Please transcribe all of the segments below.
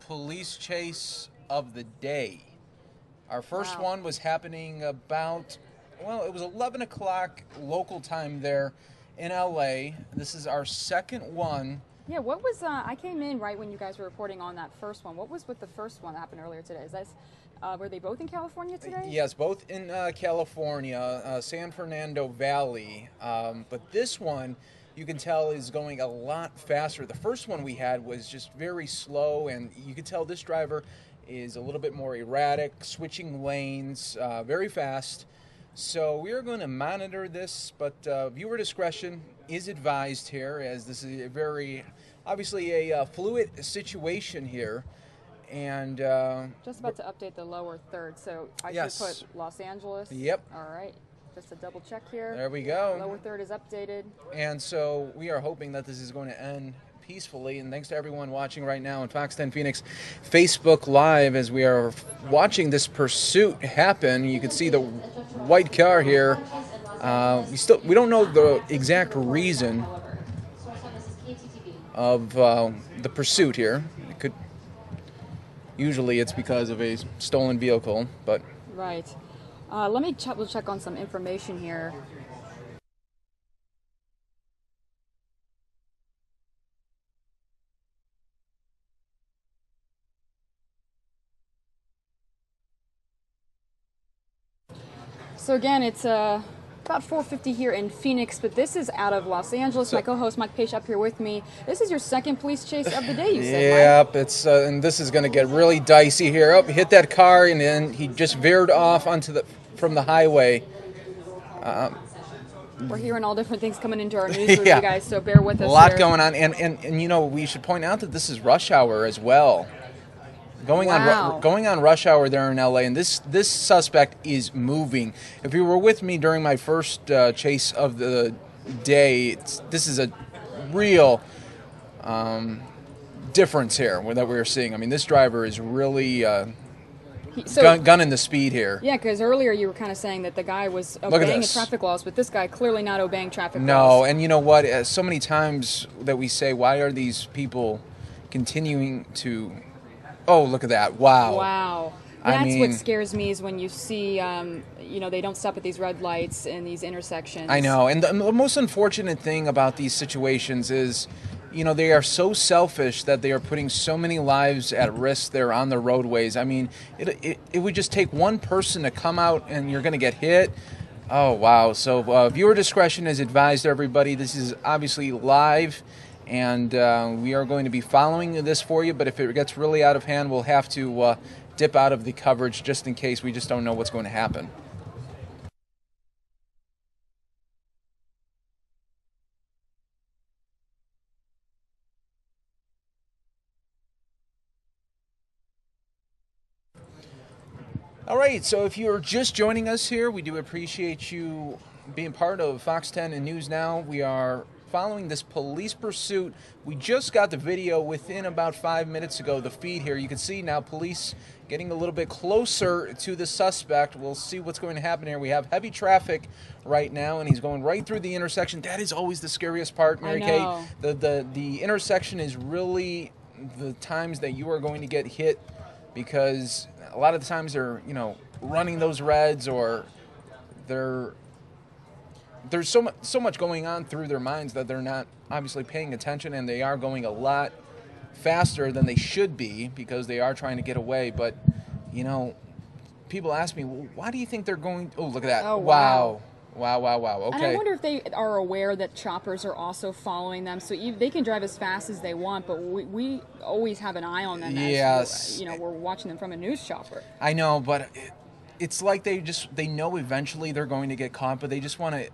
Police chase of the day. Our first one was happening about, well, it was 11 o'clock local time there in LA. This is our second one. Yeah, what was, I came in right when you guys were reporting on that first one. What was with the first one that happened earlier today? Is that, were they both in California today? Yes, both in California, San Fernando Valley. But this one, you can tell, is going a lot faster. The first one we had was just very slow, and you could tell this driver is a little bit more erratic, switching lanes very fast. So we are going to monitor this, but viewer discretion is advised here, as this is a very, obviously, a fluid situation here. And just about to update the lower third, so I should put Los Angeles. Yep. All right. Just a double check here. There we go. Lower third is updated. And so we are hoping that this is going to end peacefully. And thanks to everyone watching right now on Fox 10 Phoenix Facebook Live as we are watching this pursuit happen. You can see the white car here. We don't know the exact reason of the pursuit here. It could, usually it's because of a stolen vehicle, but right. Let me double check on some information here. So again, it's about 4:50 here in Phoenix, but this is out of Los Angeles. So, my co-host Mike Page up here with me. This is your second police chase of the day, you said, Mike. Yep, it's, and this is going to get really dicey here. Oh, hit that car, and then he just veered off onto the from the highway. We're hearing all different things coming into our newsroom, you guys, so bear with us. A lot going on, and you know, we should point out that this is rush hour as well. Going on rush hour there in LA, and this suspect is moving. If you were with me during my first chase of the day, this is a real difference here that we're seeing. I mean, this driver is really gunning the speed here. Yeah, because earlier you were kind of saying that the guy was obeying the traffic laws, but this guy clearly not obeying traffic laws. No, and you know what? So many times that we say, why are these people continuing to... Oh, look at that. Wow. Wow. That's what scares me, is when you see, you know, they don't stop at these red lights and these intersections. I know. And the most unfortunate thing about these situations is, you know, they are so selfish that they are putting so many lives at risk there on the roadways. I mean, it would just take one person to come out and you're going to get hit. Oh, wow. So viewer discretion is advised, everybody. This is obviously live. And we are going to be following this for you, but if it gets really out of hand, we'll have to dip out of the coverage just in case. We just don't know what's going to happen. All right, so if you're just joining us here, we do appreciate you being part of Fox 10 and News Now. We are following this police pursuit. We just got the video within about 5 minutes ago, the feed here. You can see now police getting a little bit closer to the suspect. We'll see what's going to happen here. We have heavy traffic right now, and he's going right through the intersection. That is always the scariest part, Mary Kate. The intersection is really the times that you are going to get hit, because a lot of the times they're, you know, running those reds, or they're... There's so much going on through their minds that they're not obviously paying attention, and they are going a lot faster than they should be because they are trying to get away. But, you know, people ask me, well, why do you think they're going? Oh, look at that. Oh, wow. Wow, wow, wow. Okay. And I wonder if they are aware that choppers are also following them, so they can drive as fast as they want, but we always have an eye on them. Yes. You know, we're watching them from a news chopper. I know, but it's like they know eventually they're going to get caught, but they just want to...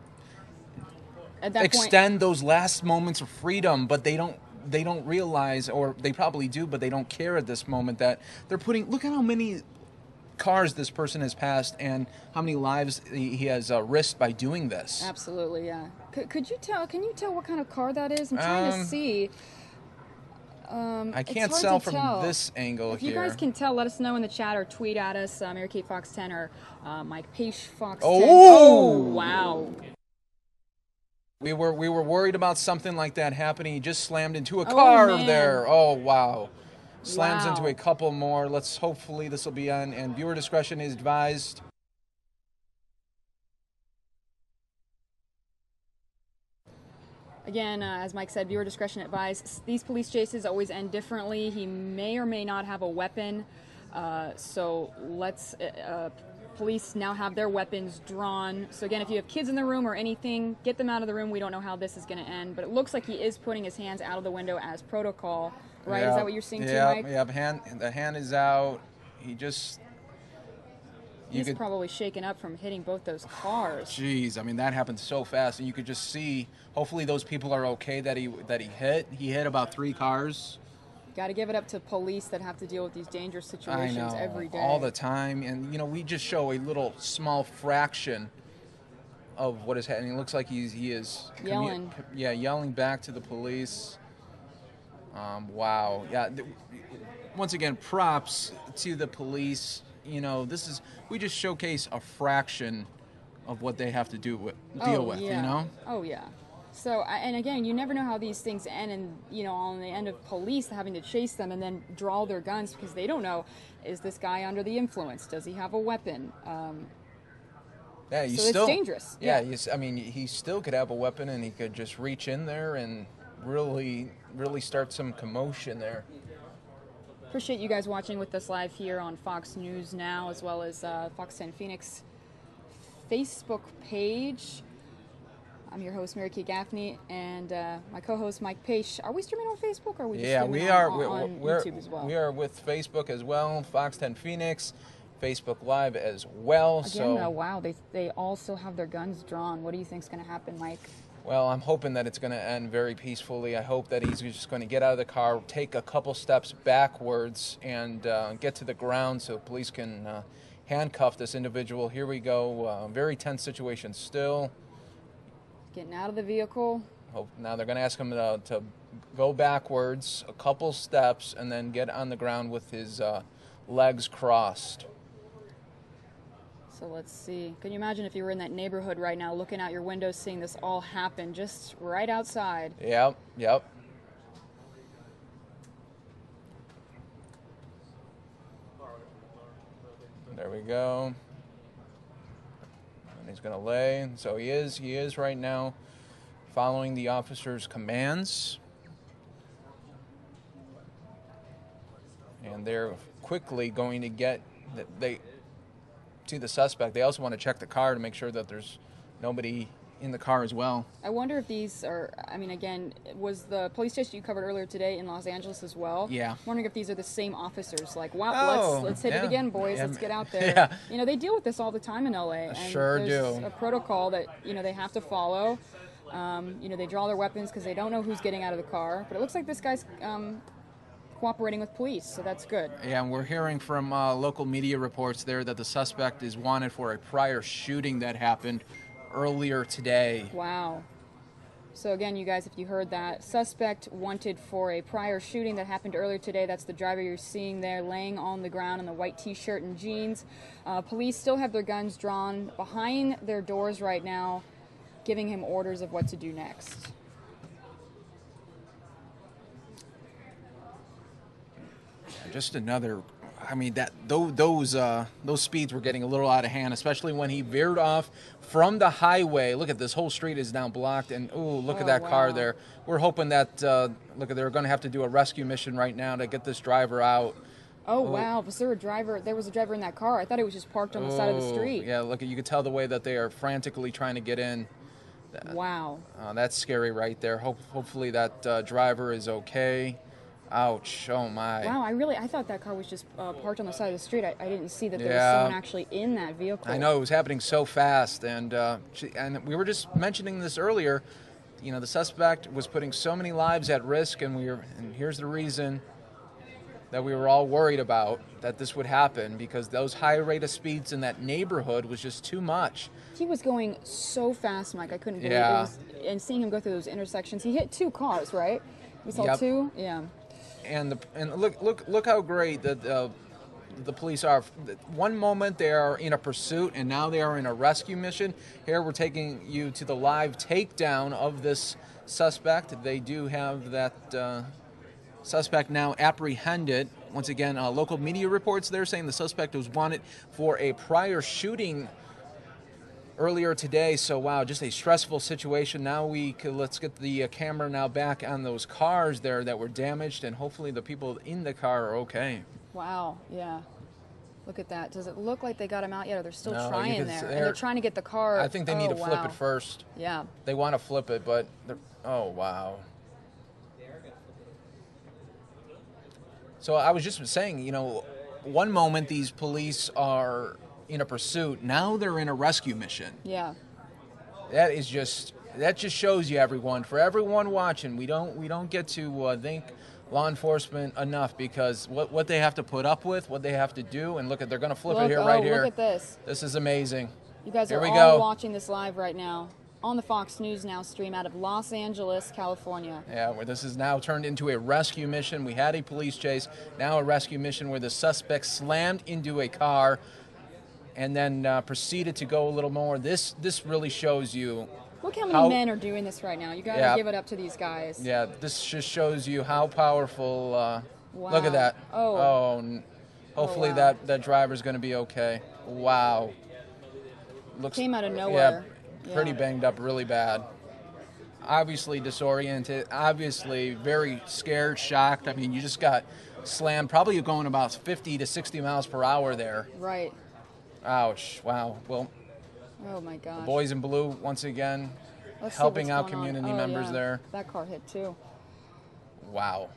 At that extend point, those last moments of freedom, but they don't realize, or they probably do, but they don't care at this moment that they're putting... Look at how many cars this person has passed and how many lives he has risked by doing this. Absolutely, yeah. Can you tell what kind of car that is? I'm trying to see. I can't tell from this angle here. If you guys can tell, let us know in the chat or tweet at us, Mary Kate Fox 10 or Mike Page Fox 10. Oh, wow. We were worried about something like that happening. He just slammed into a car there. Oh, wow. Slams into a couple more. Let's hopefully this will be on, and viewer discretion is advised. Again, as Mike said, viewer discretion advised. These police chases always end differently. He may or may not have a weapon. So let's, police now have their weapons drawn. So again, if you have kids in the room or anything, get them out of the room. We don't know how this is going to end, but it looks like he is putting his hands out of the window as protocol, right? Yeah. Is that what you're seeing too, Mike? Yeah, the hand is out. He just... He's probably shaken up from hitting both those cars. Jeez, I mean, that happened so fast, and you could just see. Hopefully, those people are okay that he hit. He hit about 3 cars. Got to give it up to police that have to deal with these dangerous situations every day, all the time. And you know, we just show a little small fraction of what is happening. It looks like he is yelling. Yeah, yelling back to the police. Wow. Yeah. Once again, props to the police. You know, this is, we just showcase a fraction of what they have to deal with, yeah. You know? Oh, yeah. So, and again, you never know how these things end, and, you know, on the end of police having to chase them and then draw their guns because they don't know, is this guy under the influence? Does he have a weapon? Yeah, so it's dangerous. Yeah, yeah. I mean, he still could have a weapon, and he could just reach in there and really, really start some commotion there. Appreciate you guys watching with us live here on Fox News Now, as well as Fox 10 Phoenix Facebook page. I'm your host, Mary Kate Gaffney, and my co-host, Mike Page. Are we streaming on Facebook, or are we just streaming on YouTube as well? We are with Facebook as well, Fox 10 Phoenix, Facebook Live as well. Again, wow, they also have their guns drawn. What do you think is going to happen, Mike? Well, I'm hoping that it's going to end very peacefully. I hope that he's just going to get out of the car, take a couple steps backwards, and get to the ground so police can handcuff this individual. Here we go. Very tense situation still. Getting out of the vehicle. Now they're going to ask him to go backwards a couple steps and then get on the ground with his legs crossed. So let's see. Can you imagine if you were in that neighborhood right now, looking out your window, seeing this all happen just right outside? Yep, yep. There we go. And he's going to lay. So he is right now following the officer's commands. And they're quickly going to get... the suspect. They also want to check the car to make sure that there's nobody in the car as well. I wonder if these are, I mean, again, was the police station you covered earlier today in Los Angeles as well? Yeah. I'm wondering if these are the same officers. Like, wow, let's hit it again, boys. Let's get out there. Yeah. You know, they deal with this all the time in LA. And sure do. There's a protocol that, you know, they have to follow. You know, they draw their weapons because they don't know who's getting out of the car. But it looks like this guy's... cooperating with police, so that's good. Yeah, and we're hearing from local media reports there that the suspect is wanted for a prior shooting that happened earlier today. Wow. So again, you guys, if you heard that, suspect wanted for a prior shooting that happened earlier today. That's the driver you're seeing there laying on the ground in the white t-shirt and jeans. Police still have their guns drawn behind their doors right now, giving him orders of what to do next. Just another, I mean, that those speeds were getting a little out of hand, especially when he veered off from the highway. Look at this, whole street is now blocked, and ooh, look at that car there. We're hoping that, they're going to have to do a rescue mission right now to get this driver out. Oh, wow, was there a driver? There was a driver in that car. I thought it was just parked on the side of the street. Yeah, look, you could tell the way that they are frantically trying to get in. Wow. That's scary right there. Hopefully that driver is okay. Ouch, oh my. Wow, I thought that car was just parked on the side of the street. I didn't see that there was someone actually in that vehicle. I know, it was happening so fast. And we were just mentioning this earlier. You know, the suspect was putting so many lives at risk, and here's the reason that we were all worried about that this would happen, because those high rate of speeds in that neighborhood was just too much. He was going so fast, Mike, I couldn't believe it. And seeing him go through those intersections, he hit 2 cars, right? We saw 2? Yeah. And look how great that the police are. One moment they are in a pursuit and now they are in a rescue mission. Here we're taking you to the live takedown of this suspect. They do have that suspect now apprehended. Once again, local media reports there saying the suspect was wanted for a prior shooting earlier today. So, wow, just a stressful situation. Now let's get the camera now back on those cars there that were damaged, and hopefully the people in the car are okay. Wow, yeah. Look at that. Does it look like they got him out yet? Or they're still trying there? And they're trying to get the car. I think they need to flip it first. Yeah. They want to flip it, but they're... Oh, wow. So I was just saying, you know, one moment these police are in a pursuit. Now they're in a rescue mission. Yeah. That is just... That just shows you, everyone. For everyone watching, we don't get to think... law enforcement enough, because what they have to put up with, what they have to do, and look at, they're going to flip it here right here. Look at this. This is amazing. You guys are all watching this live right now on the Fox News Now stream out of Los Angeles, California. Yeah, where this is now turned into a rescue mission. We had a police chase, now a rescue mission where the suspect slammed into a car and then proceeded to go a little more. This really shows you. Look how many men are doing this right now. You gotta give it up to these guys. Yeah, this just shows you how powerful. Wow. Look at that. Oh. Oh. Hopefully that driver's gonna be okay. Wow. Looks came out of nowhere. Yeah, pretty banged up, really bad. Obviously disoriented. Obviously very scared, shocked. I mean, you just got slammed. Probably going about 50 to 60 miles per hour there. Right. Ouch. Wow. Well. Oh my gosh. The boys in blue once again helping out community members there. That car hit too. Wow.